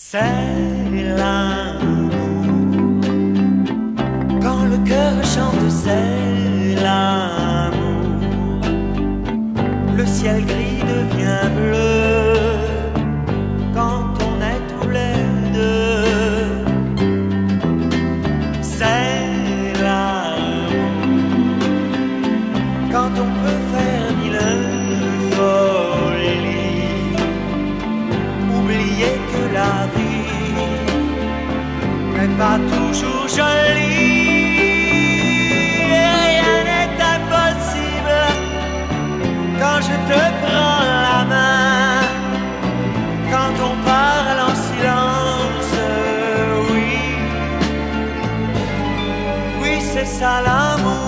C'est l'amour, quand le cœur chante, c'est l'amour. Le ciel gris devient bleu quand on est tous les deux. C'est l'amour, quand on peut faire mille folies, oublier que la vie n'est pas toujours jolie. Et rien n'est impossible quand je te prends la main, quand on parle en silence. Oui, oui, c'est ça l'amour.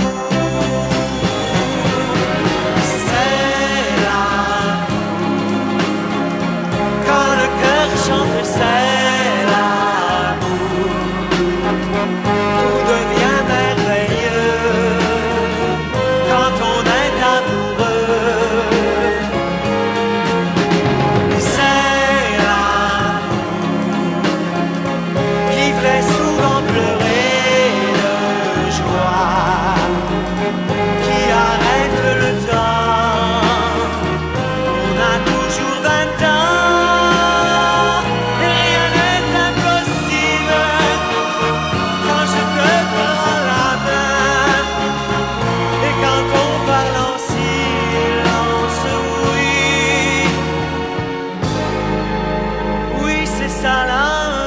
Salam.